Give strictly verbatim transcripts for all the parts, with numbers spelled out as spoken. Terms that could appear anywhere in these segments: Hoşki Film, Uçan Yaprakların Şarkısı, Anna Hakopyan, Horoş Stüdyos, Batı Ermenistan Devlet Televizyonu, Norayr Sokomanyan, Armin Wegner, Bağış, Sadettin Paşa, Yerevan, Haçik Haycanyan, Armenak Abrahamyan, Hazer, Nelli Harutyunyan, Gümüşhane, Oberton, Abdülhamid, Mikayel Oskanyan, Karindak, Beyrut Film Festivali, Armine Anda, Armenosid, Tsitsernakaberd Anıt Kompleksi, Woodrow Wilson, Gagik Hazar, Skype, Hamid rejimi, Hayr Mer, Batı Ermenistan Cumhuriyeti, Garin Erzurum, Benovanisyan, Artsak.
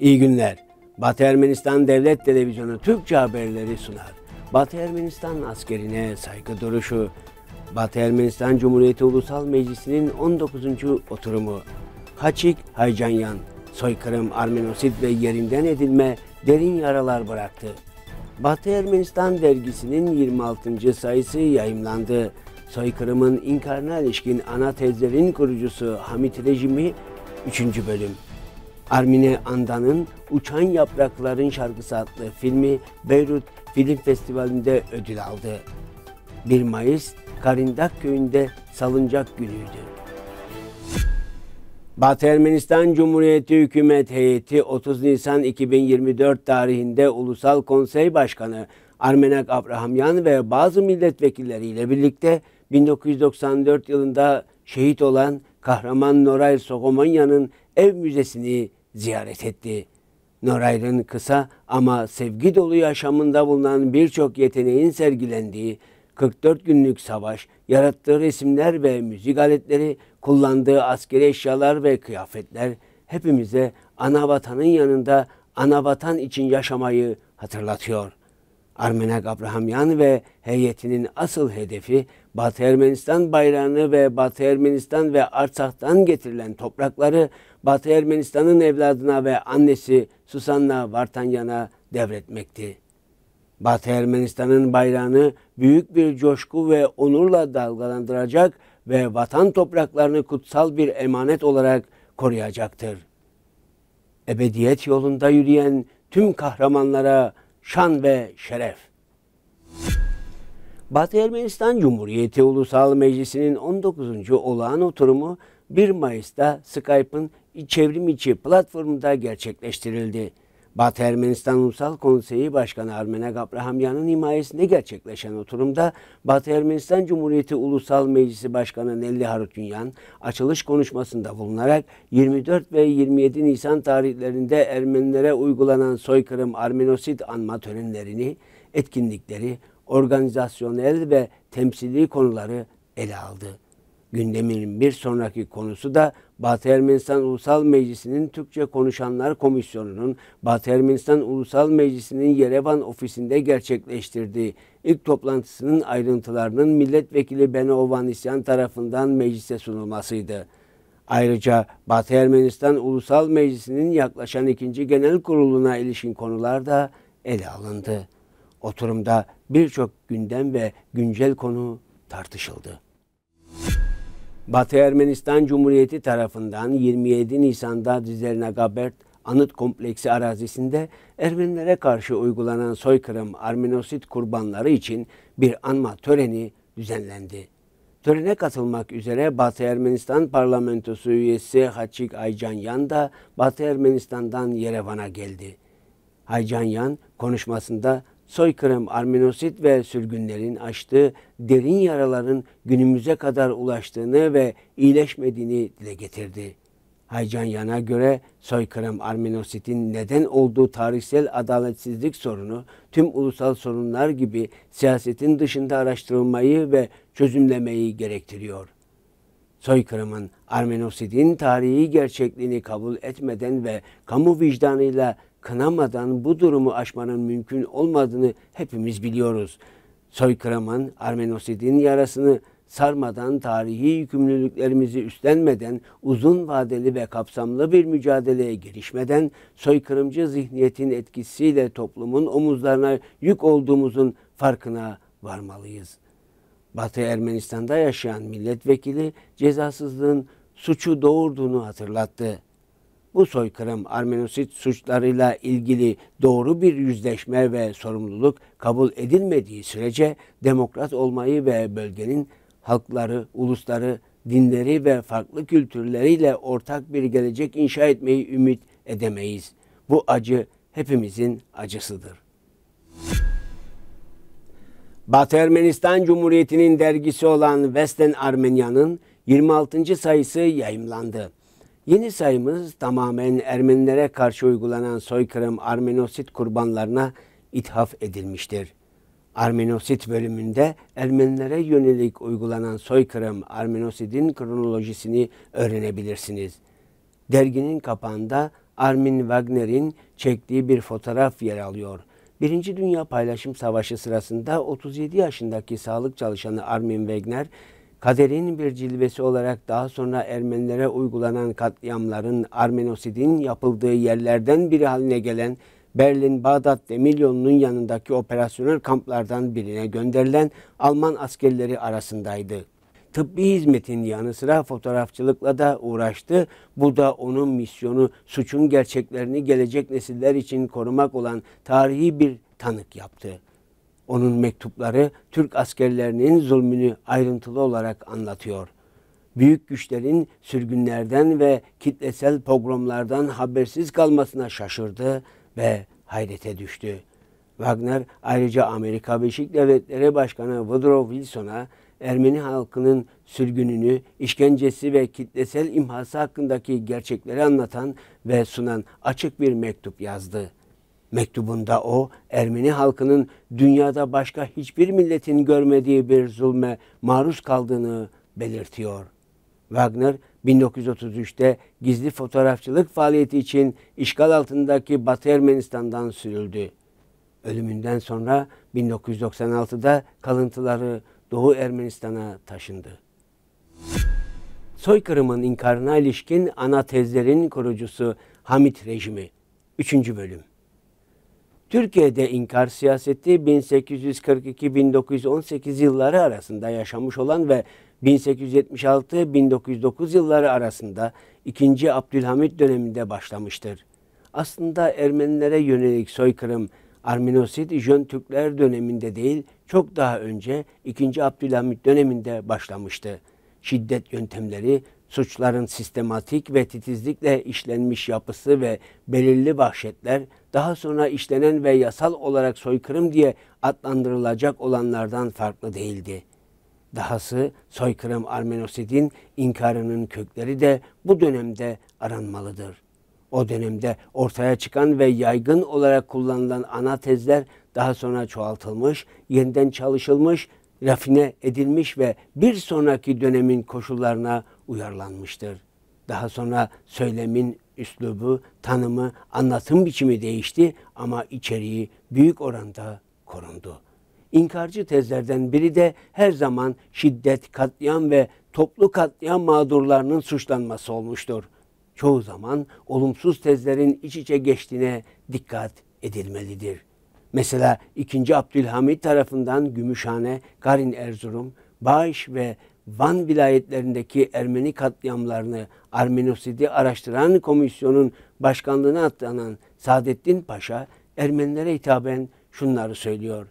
İyi günler. Batı Ermenistan Devlet Televizyonu Türkçe haberleri sunar. Batı Ermenistan askerine saygı duruşu. Batı Ermenistan Cumhuriyeti Ulusal Meclisi'nin on dokuzuncu oturumu. Haçik Haycanyan, soykırım, Armenosid ve yerinden edilme derin yaralar bıraktı. Batı Ermenistan dergisinin yirmi altıncı sayısı yayımlandı. Soykırımın inkarına ilişkin ana tezlerin kurucusu Hamid rejimi üçüncü bölüm. Armine Anda'nın Uçan Yaprakların Şarkısı adlı filmi Beyrut Film Festivali'nde ödül aldı. bir Mayıs Karindak köyünde salıncak günüydü. Batı Ermenistan Cumhuriyeti Hükümet Heyeti otuz Nisan iki bin yirmi dört tarihinde Ulusal Konsey Başkanı Armenak Abrahamyan ve bazı milletvekilleriyle birlikte bin dokuz yüz doksan dört yılında şehit olan kahraman Norayr Sokomanyan'ın ev müzesini ziyaret etti. Norayr'ın kısa ama sevgi dolu yaşamında bulunan birçok yeteneğin sergilendiği kırk dört günlük savaş, yarattığı resimler ve müzik aletleri, kullandığı askeri eşyalar ve kıyafetler hepimize ana vatanın yanında ana vatan için yaşamayı hatırlatıyor. Armenak Abrahamyan ve heyetinin asıl hedefi Batı Ermenistan bayrağını ve Batı Ermenistan ve Artsak'tan getirilen toprakları Batı Ermenistan'ın evladına ve annesi Susanna Vartanyan'a devretmekti. Batı Ermenistan'ın bayrağını büyük bir coşku ve onurla dalgalandıracak ve vatan topraklarını kutsal bir emanet olarak koruyacaktır. Ebediyet yolunda yürüyen tüm kahramanlara şan ve şeref. Batı Ermenistan Cumhuriyeti Ulusal Meclisi'nin on dokuzuncu olağan oturumu bir Mayıs'ta Skype'ın çevrim içi platformunda gerçekleştirildi. Batı Ermenistan Ulusal Konseyi Başkanı Armenak Abrahamyan'ın himayesinde gerçekleşen oturumda Batı Ermenistan Cumhuriyeti Ulusal Meclisi Başkanı Nelli Harutyunyan açılış konuşmasında bulunarak yirmi dört ve yirmi yedi Nisan tarihlerinde Ermenilere uygulanan soykırım Armenosid anma törenlerini, etkinlikleri, organizasyonel ve temsili konuları ele aldı. Gündemin bir sonraki konusu da Batı Ermenistan Ulusal Meclisi'nin Türkçe Konuşanlar Komisyonu'nun Batı Ermenistan Ulusal Meclisi'nin Yerevan ofisinde gerçekleştirdiği ilk toplantısının ayrıntılarının milletvekili Benovanisyan tarafından meclise sunulmasıydı. Ayrıca Batı Ermenistan Ulusal Meclisi'nin yaklaşan ikinci genel kuruluna ilişkin konular da ele alındı. Oturumda birçok gündem ve güncel konu tartışıldı. Batı Ermenistan Cumhuriyeti tarafından yirmi yedi Nisan'da Tsitsernakaberd Anıt Kompleksi arazisinde Ermenilere karşı uygulanan soykırım Armenosid kurbanları için bir anma töreni düzenlendi. Törene katılmak üzere Batı Ermenistan Parlamentosu üyesi Haçik Haycanyan da Batı Ermenistan'dan Yerevan'a geldi. Haycanyan konuşmasında soykırım, Armenosid ve sürgünlerin açtığı derin yaraların günümüze kadar ulaştığını ve iyileşmediğini dile getirdi. Haycanyan'a göre soykırım, Armenosid'in neden olduğu tarihsel adaletsizlik sorunu tüm ulusal sorunlar gibi siyasetin dışında araştırılmayı ve çözümlemeyi gerektiriyor. Soykırımın, Armenosid'in tarihi gerçekliğini kabul etmeden ve kamu vicdanıyla kınamadan bu durumu aşmanın mümkün olmadığını hepimiz biliyoruz. Soykırımın, Armenosid'in yarasını sarmadan, tarihi yükümlülüklerimizi üstlenmeden, uzun vadeli ve kapsamlı bir mücadeleye girişmeden, soykırımcı zihniyetin etkisiyle toplumun omuzlarına yük olduğumuzun farkına varmalıyız. Batı Ermenistan'da yaşayan milletvekili cezasızlığın suçu doğurduğunu hatırlattı. Bu soykırım, Armenosid suçlarıyla ilgili doğru bir yüzleşme ve sorumluluk kabul edilmediği sürece demokrat olmayı ve bölgenin halkları, ulusları, dinleri ve farklı kültürleriyle ortak bir gelecek inşa etmeyi ümit edemeyiz. Bu acı hepimizin acısıdır. Batı Ermenistan Cumhuriyeti'nin dergisi olan Western Armenia'nın yirmi altıncı sayısı yayımlandı. Yeni sayımız tamamen Ermenilere karşı uygulanan soykırım Armenosid kurbanlarına ithaf edilmiştir. Armenosid bölümünde Ermenilere yönelik uygulanan soykırım Armenosid'in kronolojisini öğrenebilirsiniz. Derginin kapağında Armin Wegner'in çektiği bir fotoğraf yer alıyor. Birinci Dünya Paylaşım Savaşı sırasında otuz yedi yaşındaki sağlık çalışanı Armin Wegner, kaderin bir cilvesi olarak daha sonra Ermenilere uygulanan katliamların Armenosid'in yapıldığı yerlerden biri haline gelen Berlin, Bağdat demir yolunun yanındaki operasyonel kamplardan birine gönderilen Alman askerleri arasındaydı. Tıbbi hizmetin yanı sıra fotoğrafçılıkla da uğraştı. Bu da onun misyonu, suçun gerçeklerini gelecek nesiller için korumak olan tarihi bir tanık yaptı. Onun mektupları Türk askerlerinin zulmünü ayrıntılı olarak anlatıyor. Büyük güçlerin sürgünlerden ve kitlesel pogromlardan habersiz kalmasına şaşırdı ve hayrete düştü. Wagner ayrıca Amerika Birleşik Devletleri Başkanı Woodrow Wilson'a Ermeni halkının sürgününü, işkencesi ve kitlesel imhası hakkındaki gerçekleri anlatan ve sunan açık bir mektup yazdı. Mektubunda o, Ermeni halkının dünyada başka hiçbir milletin görmediği bir zulme maruz kaldığını belirtiyor. Wagner, bin dokuz yüz otuz üç'te gizli fotoğrafçılık faaliyeti için işgal altındaki Batı Ermenistan'dan sürüldü. Ölümünden sonra bin dokuz yüz doksan altı'da kalıntıları Doğu Ermenistan'a taşındı. Soykırımın inkarına ilişkin ana tezlerin kurucusu Hamid rejimi. Üçüncü bölüm. Türkiye'de inkar siyaseti bin sekiz yüz kırk iki bin dokuz yüz on sekiz yılları arasında yaşamış olan ve bin sekiz yüz yetmiş altı bin dokuz yüz dokuz yılları arasında ikinci Abdülhamid döneminde başlamıştır. Aslında Ermenilere yönelik soykırım Armenosid Jön Türkler döneminde değil, çok daha önce ikinci Abdülhamid döneminde başlamıştı. Şiddet yöntemleri, suçların sistematik ve titizlikle işlenmiş yapısı ve belirli vahşetler, daha sonra işlenen ve yasal olarak soykırım diye adlandırılacak olanlardan farklı değildi. Dahası soykırım Armenosid'in inkarının kökleri de bu dönemde aranmalıdır. O dönemde ortaya çıkan ve yaygın olarak kullanılan ana tezler daha sonra çoğaltılmış, yeniden çalışılmış, rafine edilmiş ve bir sonraki dönemin koşullarına uyarlanmıştır. Daha sonra söylemin üslubu, tanımı, anlatım biçimi değişti ama içeriği büyük oranda korundu. İnkarcı tezlerden biri de her zaman şiddet, katliam ve toplu katliam mağdurlarının suçlanması olmuştur. Çoğu zaman olumsuz tezlerin iç içe geçtiğine dikkat edilmelidir. Mesela ikinci Abdülhamid tarafından Gümüşhane, Garin Erzurum, Bağış ve Van vilayetlerindeki Ermeni katliamlarını Armenosid'i araştıran komisyonun başkanlığına atanan Sadettin Paşa, Ermenilere hitaben şunları söylüyor.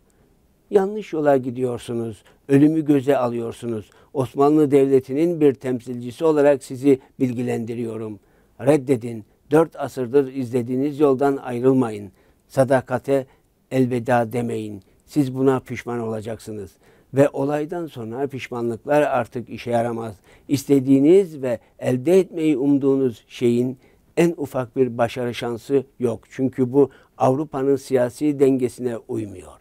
Yanlış yola gidiyorsunuz, ölümü göze alıyorsunuz. Osmanlı Devleti'nin bir temsilcisi olarak sizi bilgilendiriyorum. Reddedin, dört asırdır izlediğiniz yoldan ayrılmayın. Sadakate elveda demeyin. Siz buna pişman olacaksınız. Ve olaydan sonra pişmanlıklar artık işe yaramaz. İstediğiniz ve elde etmeyi umduğunuz şeyin en ufak bir başarı şansı yok. Çünkü bu Avrupa'nın siyasi dengesine uymuyor.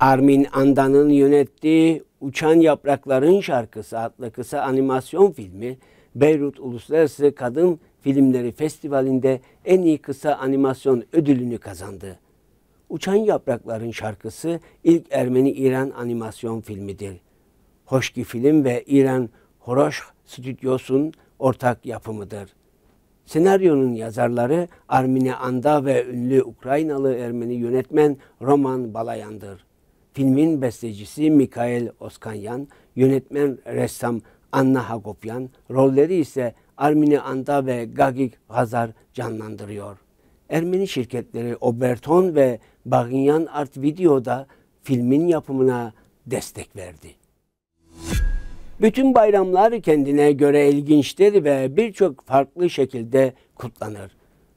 Armin Anda'nın yönettiği Uçan Yaprakların Şarkısı adlı kısa animasyon filmi, Beyrut Uluslararası Kadın Filmleri Festivali'nde en iyi kısa animasyon ödülünü kazandı. Uçan Yaprakların Şarkısı ilk Ermeni-İran animasyon filmidir. Hoşki Film ve İran Horoş Stüdyos'un ortak yapımıdır. Senaryonun yazarları Armine Anda ve ünlü Ukraynalı Ermeni yönetmen Roman Balayan'dır. Filmin bestecisi Mikayel Oskanyan, yönetmen ressam Anna Hakopyan, rolleri ise Armine Anda ve Gagik Hazar canlandırıyor. Ermeni şirketleri Oberton ve Bagnyan Art Video'da filmin yapımına destek verdi. Bütün bayramlar kendine göre ilginçtir ve birçok farklı şekilde kutlanır.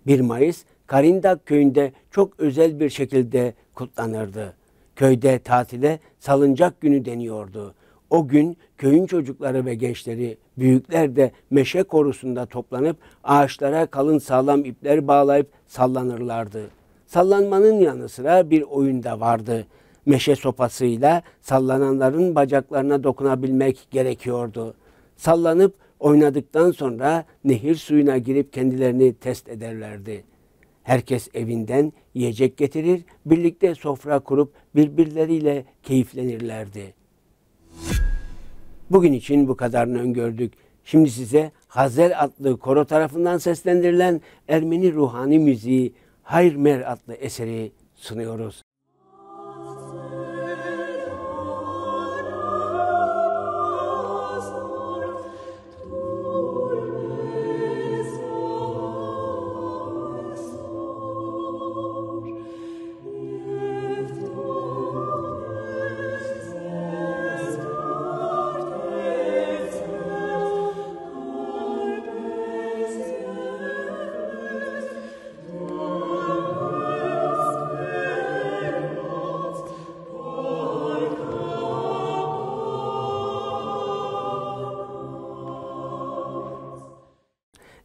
bir Mayıs Karindak köyünde çok özel bir şekilde kutlanırdı. Köyde tatile salıncak günü deniyordu. O gün köyün çocukları ve gençleri, büyükler de meşe korusunda toplanıp ağaçlara kalın sağlam ipler bağlayıp sallanırlardı. Sallanmanın yanı sıra bir oyun da vardı. Meşe sopasıyla sallananların bacaklarına dokunabilmek gerekiyordu. Sallanıp Oynadıktan sonra nehir suyuna girip kendilerini test ederlerdi. Herkes evinden yiyecek getirir, birlikte sofra kurup birbirleriyle keyiflenirlerdi. Bugün için bu kadarını öngördük. Şimdi size Hazer adlı koro tarafından seslendirilen Ermeni ruhani müziği Hayr Mer adlı eseri sunuyoruz.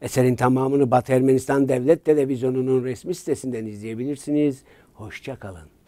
Eserin tamamını Batı Ermenistan Devlet Televizyonu'nun resmi sitesinden izleyebilirsiniz. Hoşça kalın.